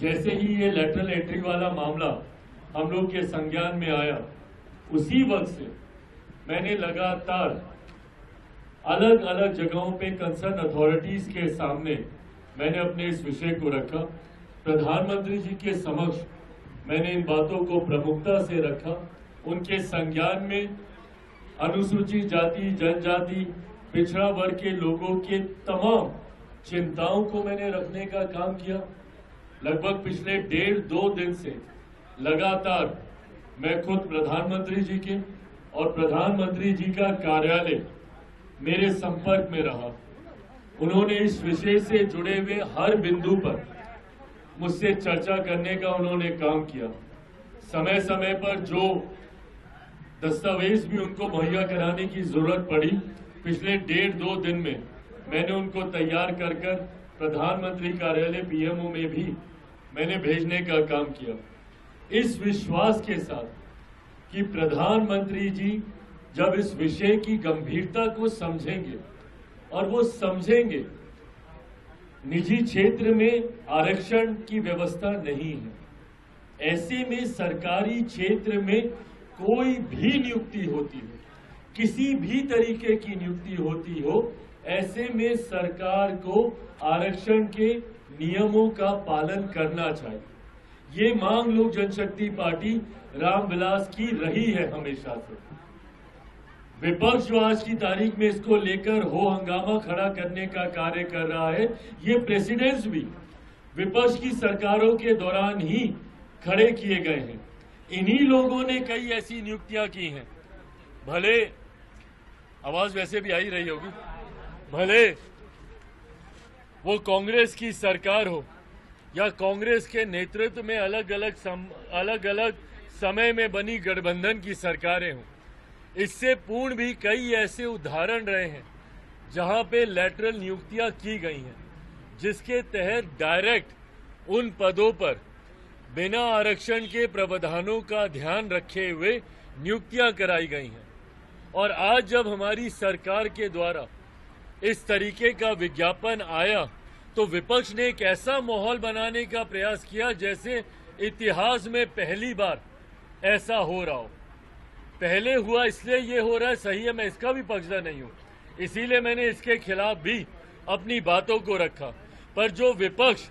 जैसे ही ये lateral entry वाला मामला हम लोग के संज्ञान में आया, उसी वक्त से मैंने लगातार अलग अलग जगहों पे कंसर्न अथॉरिटीज के सामने मैंने अपने इस विषय को रखा। प्रधानमंत्री जी के समक्ष मैंने इन बातों को प्रमुखता से रखा। उनके संज्ञान में अनुसूचित जाति, जनजाति, पिछड़ा वर्ग के लोगों के तमाम चिंताओं को मैंने रखने का काम किया। लगभग पिछले डेढ़ दो दिन से लगातार मैं खुद प्रधानमंत्री जी के और प्रधानमंत्री जी का कार्यालय मेरे संपर्क में रहा। उन्होंने इस विषय से जुड़े हुए हर बिंदु पर मुझसे चर्चा करने का उन्होंने काम किया। समय समय पर जो दस्तावेज भी उनको मुहैया कराने की जरूरत पड़ी, पिछले डेढ़ दो दिन में मैंने उनको तैयार कर कर प्रधानमंत्री कार्यालय पीएमओ में भी मैंने भेजने का काम किया, इस विश्वास के साथ कि प्रधानमंत्री जी जब इस विषय की गंभीरता को समझेंगे, और वो समझेंगे निजी क्षेत्र में आरक्षण की व्यवस्था नहीं है, ऐसे में सरकारी क्षेत्र में कोई भी नियुक्ति होती हो, किसी भी तरीके की नियुक्ति होती हो, ऐसे में सरकार को आरक्षण के नियमों का पालन करना चाहिए। ये मांग लोक जनशक्ति पार्टी राम विलास की रही है हमेशा से। विपक्ष जो आज की तारीख में इसको लेकर हो हंगामा खड़ा करने का कार्य कर रहा है, ये प्रेसिडेंस भी विपक्ष की सरकारों के दौरान ही खड़े किए गए हैं। इन्हीं लोगों ने कई ऐसी नियुक्तियां की हैं, भले आवाज वैसे भी आई रही होगी, भले वो कांग्रेस की सरकार हो या कांग्रेस के नेतृत्व में अलग अलग समय में बनी गठबंधन की सरकारें हों। इससे पूर्ण भी कई ऐसे उदाहरण रहे हैं जहां पे लैटरल नियुक्तियां की गई हैं, जिसके तहत डायरेक्ट उन पदों पर बिना आरक्षण के प्रावधानों का ध्यान रखे हुए नियुक्तियां कराई गई हैं। और आज जब हमारी सरकार के द्वारा इस तरीके का विज्ञापन आया तो विपक्ष ने एक ऐसा माहौल बनाने का प्रयास किया जैसे इतिहास में पहली बार ऐसा हो रहा हो। पहले हुआ इसलिए ये हो रहा है, सही है, मैं इसका भी पक्षधर नहीं हूँ, इसीलिए मैंने इसके खिलाफ भी अपनी बातों को रखा। पर जो विपक्ष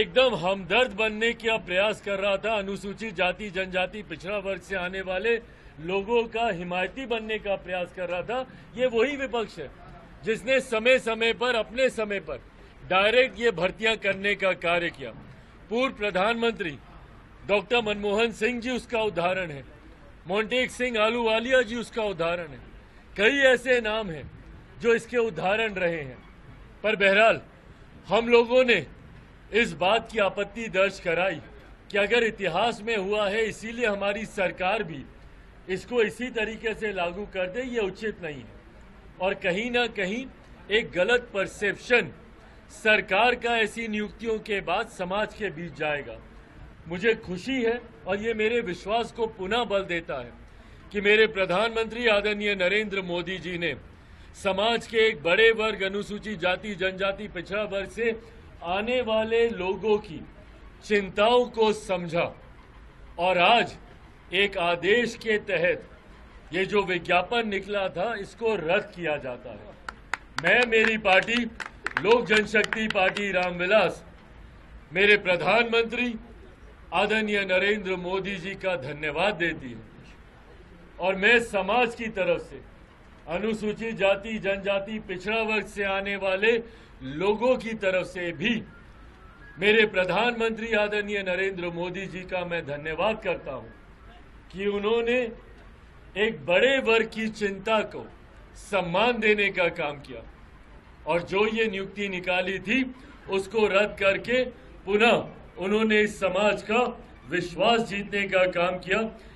एकदम हमदर्द बनने का प्रयास कर रहा था, अनुसूचित जाति, जनजाति, पिछड़ा वर्ग से आने वाले लोगों का हिमायती बनने का प्रयास कर रहा था, ये वही विपक्ष है जिसने समय समय पर अपने समय पर डायरेक्ट ये भर्तियां करने का कार्य किया। पूर्व प्रधानमंत्री डॉक्टर मनमोहन सिंह जी उसका उदाहरण है, मोंटेक सिंह आलूवालिया जी उसका उदाहरण है, कई ऐसे नाम हैं जो इसके उदाहरण रहे हैं। पर बहरहाल हम लोगों ने इस बात की आपत्ति दर्ज कराई कि अगर इतिहास में हुआ है इसीलिए हमारी सरकार भी इसको इसी तरीके से लागू कर दे, ये उचित नहीं है। और कहीं ना कहीं एक गलत परसेप्शन सरकार का ऐसी नियुक्तियों के बाद समाज के बीच जाएगा। मुझे खुशी है और ये मेरे विश्वास को पुनः बल देता है कि मेरे प्रधानमंत्री आदरणीय नरेंद्र मोदी जी ने समाज के एक बड़े वर्ग, अनुसूचित जाति, जनजाति, पिछड़ा वर्ग से आने वाले लोगों की चिंताओं को समझा और आज एक आदेश के तहत ये जो विज्ञापन निकला था इसको रद्द किया जाता है। मेरी पार्टी लोक जनशक्ति पार्टी रामविलास मेरे प्रधानमंत्री आदरणीय नरेंद्र मोदी जी का धन्यवाद देती है और मैं समाज की तरफ से अनुसूचित जाति, जनजाति, पिछड़ा वर्ग से आने वाले लोगों की तरफ से भी मेरे प्रधानमंत्री आदरणीय नरेंद्र मोदी जी का मैं धन्यवाद करता हूं कि उन्होंने एक बड़े वर्ग की चिंता को सम्मान देने का काम किया और जो ये नियुक्ति निकाली थी उसको रद्द करके पुनः उन्होंने इस समाज का विश्वास जीतने का काम किया।